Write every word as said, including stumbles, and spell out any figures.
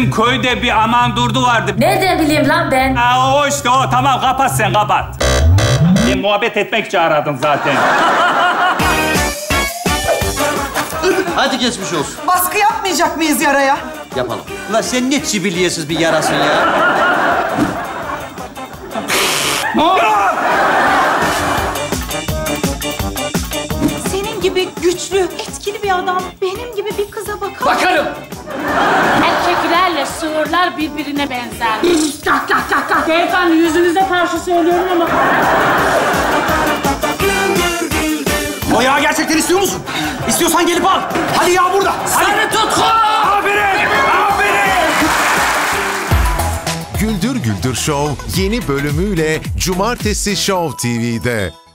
bizim köyde bir aman durdu vardı. Nereden bileyim lan ben? Ha, o işte o. Tamam kapat sen kapat. Ben muhabbet etmek için aradım zaten. Hadi geçmiş olsun. Baskı yapmayacak mıyız yaraya? Yapalım. Ulan sen ne çibiliyesiz bir yarasın ya. Ne oluyor? Senin gibi güçlü, etkili bir adam benim gibi bir kıza bakar. Bakarım. Erkeklerle sığırlar birbirine benzer. Kah kah kah kah. Beyefendi yüzünüze karşı söylüyorum ama... Bayağı gerçekten istiyor musun? İstiyorsan gelip al. Hadi ya burada. Sarı tutku! Aferin! Aferin! Güldür Güldür Show yeni bölümüyle Cumartesi Show T V'de.